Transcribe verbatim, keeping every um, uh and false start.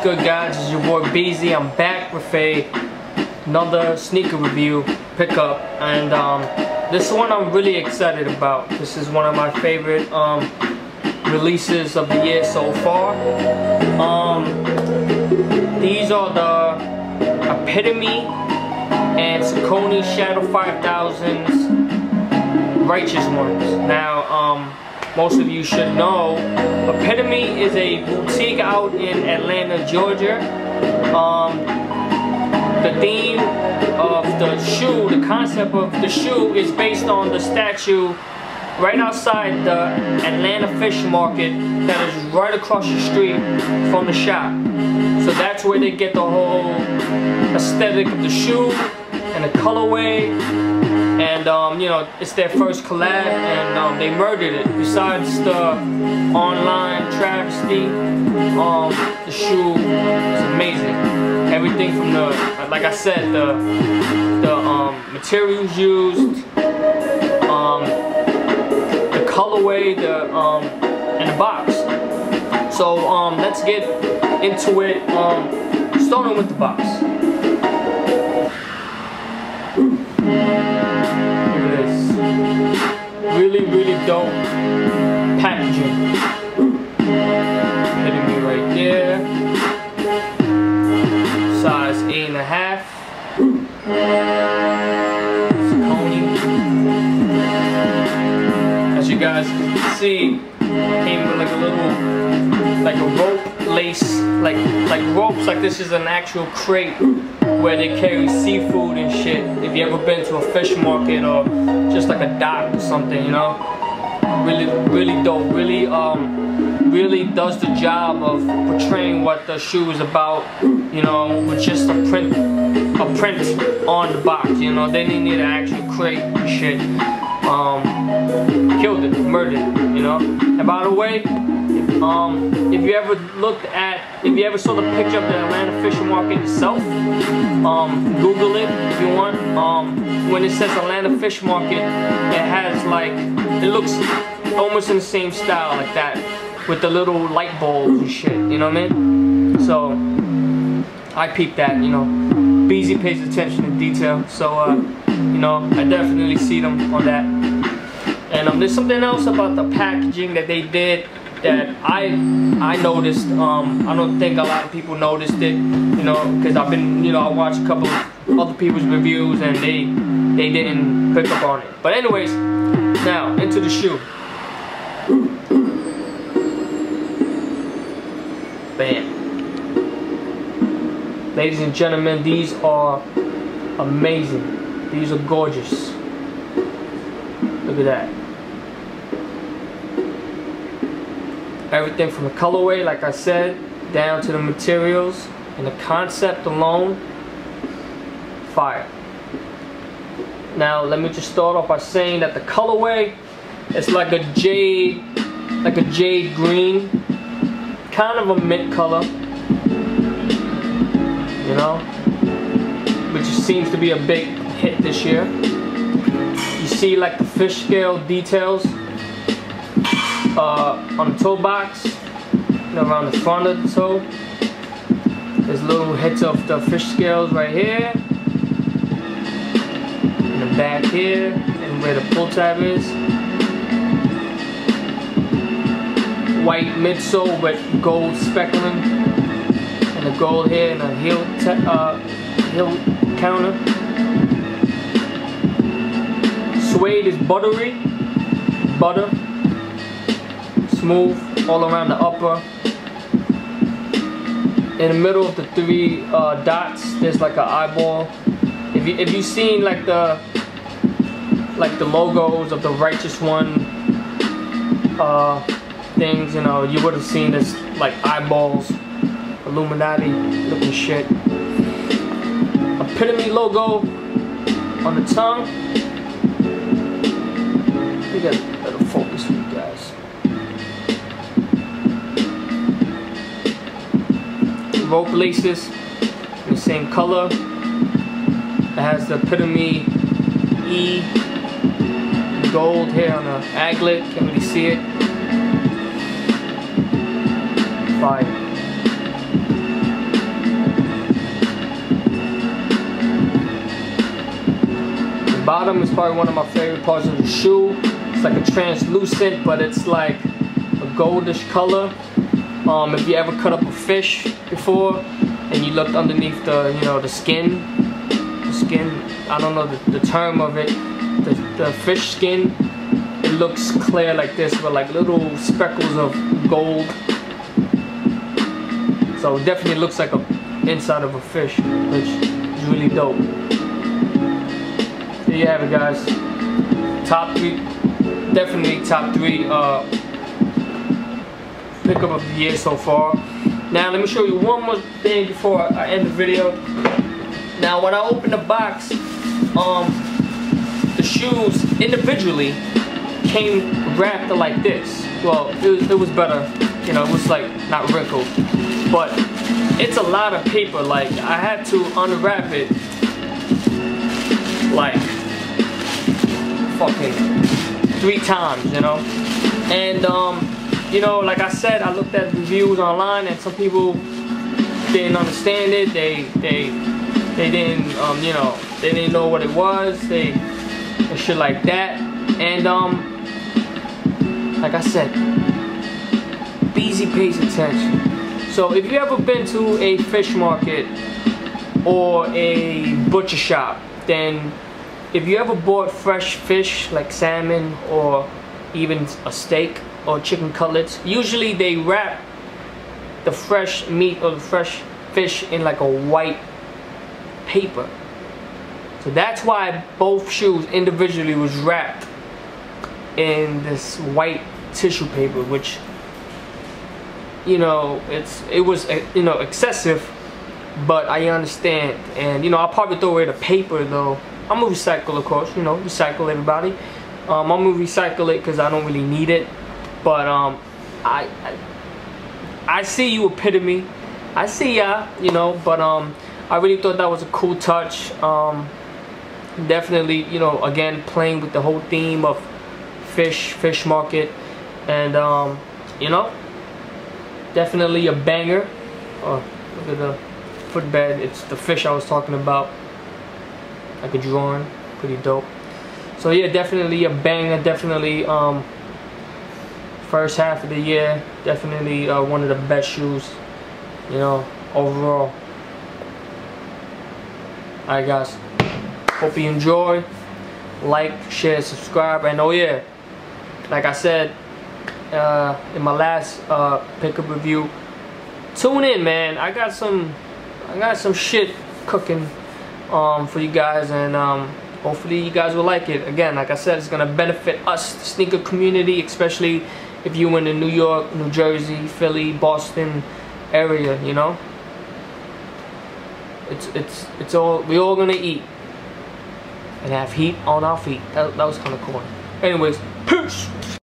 What's good, guys? It's your boy B Z. I'm back with a another sneaker review pickup, and um, this one I'm really excited about. This is one of my favorite um, releases of the year so far. Um, these are the Epitome and Saucony Shadow five thousands Righteous Ones. Now, um, most of you should know, Epitome is a boutique out in Atlanta, Georgia. Um, the theme of the shoe, the concept of the shoe, is based on the statue right outside the Atlanta Fish Market that is right across the street from the shop. So that's where they get the whole aesthetic of the shoe and the colorway. And um, you know, it's their first collab, and um, they murdered it. Besides the online travesty, um, the shoe is amazing. Everything from the, like I said, the the um, materials used, um, the colorway, the um, and the box. So um, let's get into it. Um, starting with the box. Really, really dope packaging. Hitting me right there. Size eight and a half. Saucony. As you guys can see, came with like a little, like a rope lace, like like ropes. Like this is an actual crate where they carry seafood and shit. If you ever been to a fish market or just like a dock or something, you know, really, really dope. Really, um, really does the job of portraying what the shoe is about, you know, with just a print, a print on the box. You know, they didn't need an actual crate and shit. Um, killed it, murdered it, you know. And by the way, Um, if you ever looked at, if you ever saw the picture of the Atlanta Fish Market itself, um, Google it if you want. Um, when it says Atlanta Fish Market, it has like, it looks almost in the same style like that, with the little light bulbs and shit, you know what I mean? So, I peeped that, you know. B Z pays attention to detail, so, uh, you know, I definitely see them on that. And um, there's something else about the packaging that they did that I I noticed. um, I don't think a lot of people noticed it, you know, because I've been, you know, I watched a couple of other people's reviews and they they didn't pick up on it. But anyways, now into the shoe. Bam. Ladies and gentlemen, these are amazing. These are gorgeous. Look at that. Everything from the colorway, like I said, down to the materials and the concept alone, fire. Now let me just start off by saying that the colorway, it's like a jade, like a jade green, kind of a mint color, you know, which seems to be a big hit this year. You see like the fish scale details Uh, on the toe box, and around the front of the toe. There's little hits of the fish scales right here, in the back here, and where the pull tab is. White midsole with gold speckling, and the gold here, and a heel uh, heel counter. Suede is buttery, butter. Smooth all around the upper. In the middle of the three uh, dots, there's like an eyeball. If you if you've seen like the like the logos of the Righteous One uh, things, you know, you would have seen this like eyeballs, Illuminati looking shit. Epitome logo on the tongue. We got a little focus for you guys. Rope laces, the same color. It has the Epitome E gold here on the aglet. Can't really see it. Fire. Bottom is probably one of my favorite parts of the shoe. It's like a translucent, but it's like a goldish color. Um, if you ever cut up a fish before and you looked underneath the, you know, the skin, the skin, I don't know the, the term of it, the, the fish skin, it looks clear like this with like little speckles of gold. So it definitely looks like a inside of a fish, which is really dope. There you have it, guys. Top three, definitely top three uh, pickup of the year so far. Now let me show you one more thing before I end the video. Now when I open the box, um, the shoes individually came wrapped like this. Well, it was, it was better, you know, it was like not wrinkled, but it's a lot of paper. Like I had to unwrap it like fucking three times, you know. And um, you know, like I said, I looked at reviews online, and some people didn't understand it. They they they didn't um, you know, they didn't know what it was. They and shit like that. And um, like I said, B Z pays attention. So if you ever been to a fish market or a butcher shop, then if you ever bought fresh fish like salmon or even a steak or chicken cutlets, usually they wrap the fresh meat or the fresh fish in like a white paper. So that's why both shoes individually was wrapped in this white tissue paper, which, you know, it's it was, you know, excessive, but I understand. And you know, I'll probably throw away the paper though. I'm gonna recycle, of course, you know, recycle everybody. Um, I'm gonna recycle it because I don't really need it. But um, I, I I see you, Epitome. I see ya, you know. But um, I really thought that was a cool touch. Um, definitely, you know, again playing with the whole theme of fish, fish market, and um, you know. Definitely a banger. Oh, look at the footbed. It's the fish I was talking about. Like a drawing. Pretty dope. So yeah, definitely a banger. Definitely um, first half of the year. Definitely uh, one of the best shoes, you know, overall. Alright guys, hope you enjoy. Like, share, subscribe. And oh yeah, like I said, Uh, in my last uh, pickup review, tune in, man. I got some, I got some shit cooking um, for you guys, and um, hopefully you guys will like it. Again, like I said, it's gonna benefit us, the sneaker community, especially if you in the New York, New Jersey, Philly, Boston area. You know, it's it's it's all we all gonna eat and have heat on our feet. That, that was kind of cool. Anyways, peace.